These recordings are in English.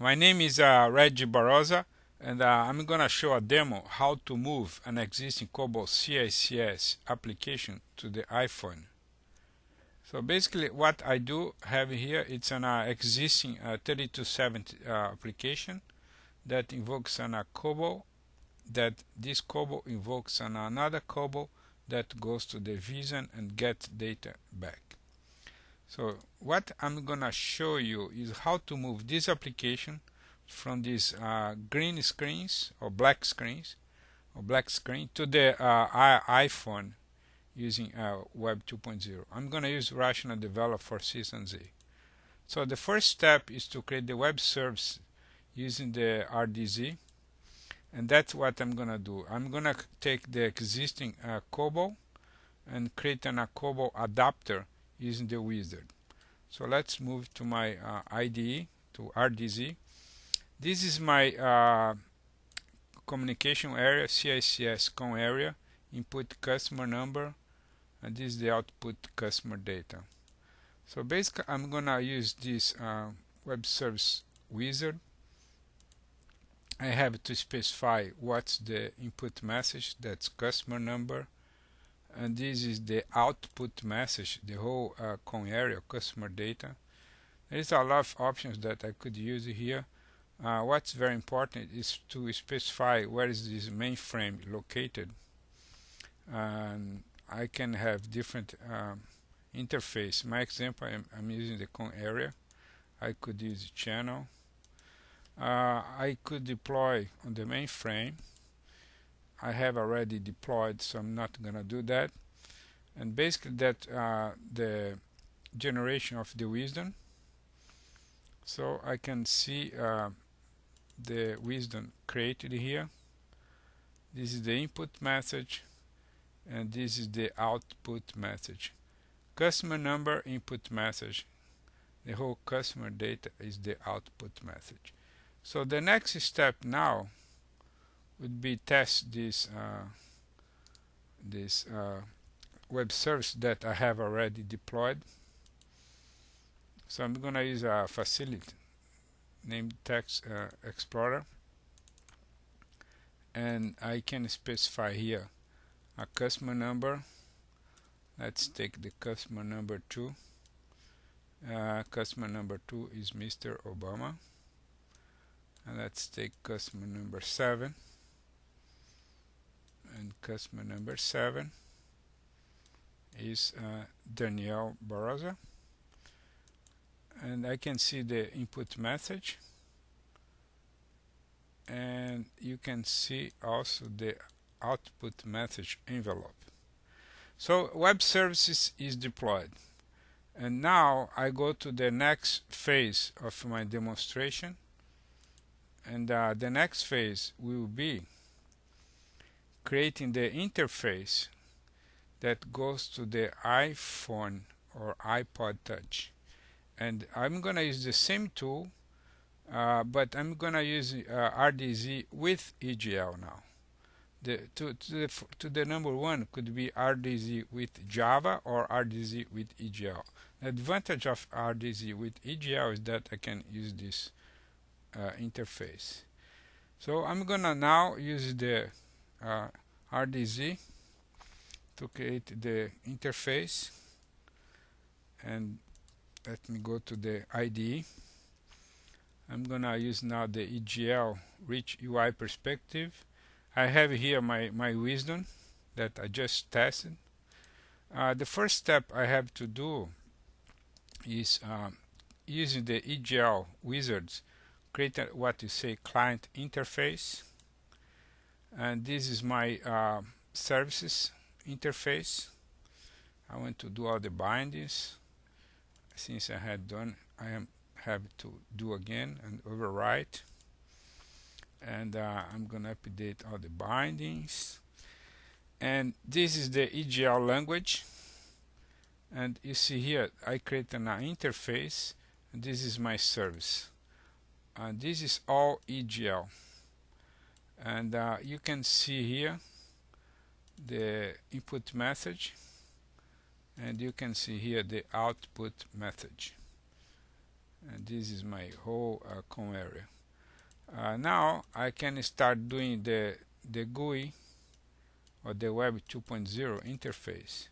My name is Reggie Barroza, and I'm going to show a demo how to move an existing COBOL CICS application to the iPhone. So basically what I do have here, it's an existing 3270 application that invokes an COBOL, that this COBOL invokes another COBOL that goes to the vision and gets data back. So what I'm gonna show you is how to move this application from these green screens or black screen to the iPhone using Web 2.0. I'm gonna use Rational Developer for System z. So the first step is to create the web service using the RDZ, and that's what I'm gonna do. I'm gonna take the existing COBOL and create an COBOL adapter using the wizard. So let's move to my IDE, to RDZ. This is my communication area, CICS com area, input customer number, and this is the output customer data. So basically I'm gonna use this web service wizard. I have to specify what's the input message, that's customer number, and this is the output message, the whole con area, customer data. There's a lot of options that I could use here. What's very important is to specify where is this mainframe located. I can have different interface. My example, I'm using the con area. I could use channel. I could deploy on the mainframe. I have already deployed, so I'm not gonna do that. And basically that the generation of the wisdom, so I can see the wisdom created here. This is the input message and this is the output message. Customer number, input message, the whole customer data is the output message. So the next step now would be test this web service that I have already deployed. So I'm gonna use a facility named Text Explorer, and I can specify here a customer number. Let's take the customer number 2. Customer number 2 is Mr. Obama, and let's take customer number 7. And customer number 7 is Daniel Barroza, and I can see the input message, and you can see also the output message envelope. So web services is deployed, and now I go to the next phase of my demonstration, and the next phase will be creating the interface that goes to the iPhone or iPod Touch. And I'm gonna use the same tool, but I'm gonna use RDZ with EGL now. To the number one could be RDZ with Java or RDZ with EGL. The advantage of RDZ with EGL is that I can use this interface. So I'm gonna now use the RDZ to create the interface, and let me go to the IDE. I'm gonna use now the EGL rich UI perspective. I have here my wisdom that I just tested. The first step I have to do is using the EGL wizards, create what you say client interface. And this is my services interface. I want to do all the bindings. Since I had done, I have to do again and overwrite. And I'm gonna update all the bindings. And this is the EGL language. And you see here, I create an interface. And this is my service. And this is all EGL. And you can see here the input message, and you can see here the output message. and this is my whole com area. Now I can start doing the GUI or the Web 2.0 interface.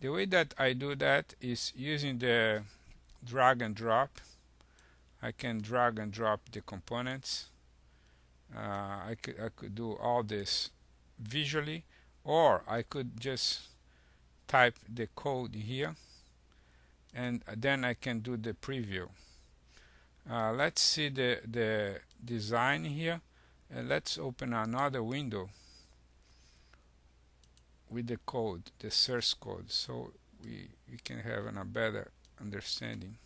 The way that I do that is using the drag and drop. I can drag and drop the components. I could do all this visually, or I could just type the code here and then I can do the preview. Let's see the design here, and let's open another window with the code, the source code, so we can have a better understanding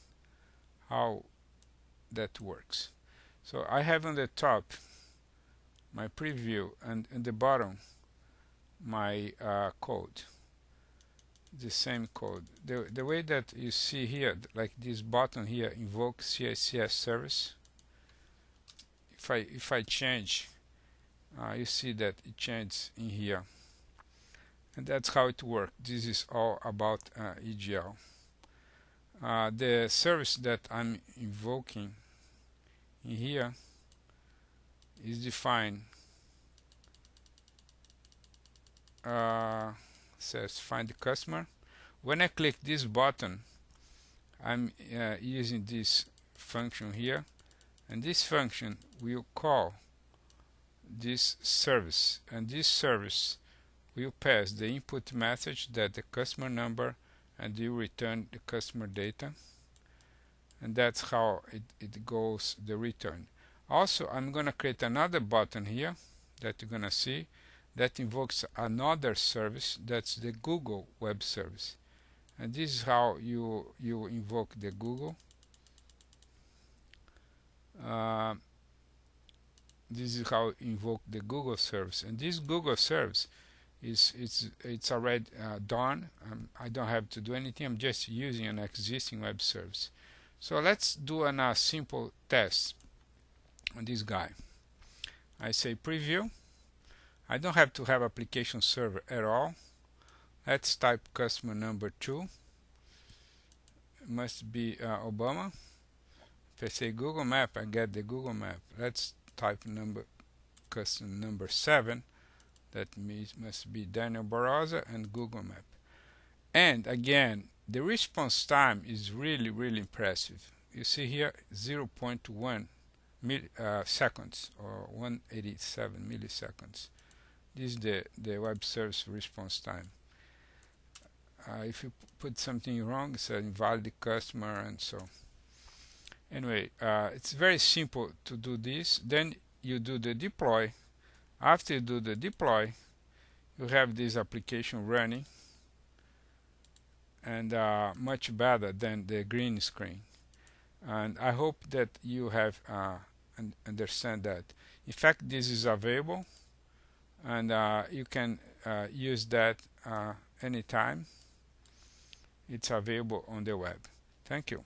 how that works. So I have on the top my preview and in the bottom my code, the same code. The way that you see here, like this button here, invoke CICS service. If I change, you see that it changes in here, and that's how it works. This is all about EGL. The service that I'm invoking in here is defined says find the customer. When I click this button, I'm using this function here, and this function will call this service, and this service will pass the input message that the customer number, and you return the customer data, and that's how it goes, the return. Also, I'm gonna create another button here that you're gonna see that invokes another service, that's the Google web service, and this is how you invoke the Google. This is how you invoke the Google service, and this Google service is it's already done. I don't have to do anything. I'm just using an existing web service. So let's do a simple test on this guy. I say preview. I don't have to have application server at all. Let's type customer number 2. It must be Obama. If I say Google Map, I get the Google Map. Let's type customer number 7. That means must be Daniel Barroza and Google Map. And again, the response time is really, really impressive. You see here 0.1 seconds or 187 milliseconds. This is the web service response time. If you put something wrong, it's an invalid customer and so. Anyway, it's very simple to do this. Then you do the deploy. After you do the deploy, you have this application running, and much better than the green screen. And I hope that you have understand that. In fact, this is available, and you can use that anytime. It's available on the web. Thank you.